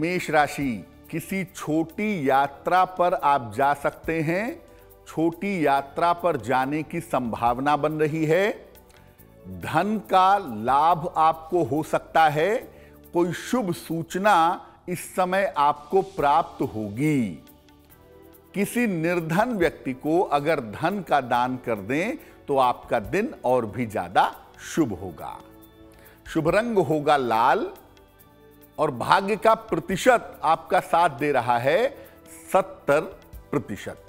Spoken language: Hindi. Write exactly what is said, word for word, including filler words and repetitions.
मेष राशि, किसी छोटी यात्रा पर आप जा सकते हैं। छोटी यात्रा पर जाने की संभावना बन रही है। धन का लाभ आपको हो सकता है। कोई शुभ सूचना इस समय आपको प्राप्त होगी। किसी निर्धन व्यक्ति को अगर धन का दान कर दें तो आपका दिन और भी ज्यादा शुभ होगा। शुभ रंग होगा लाल और भाग्य का प्रतिशत आपका साथ दे रहा है सत्तर प्रतिशत।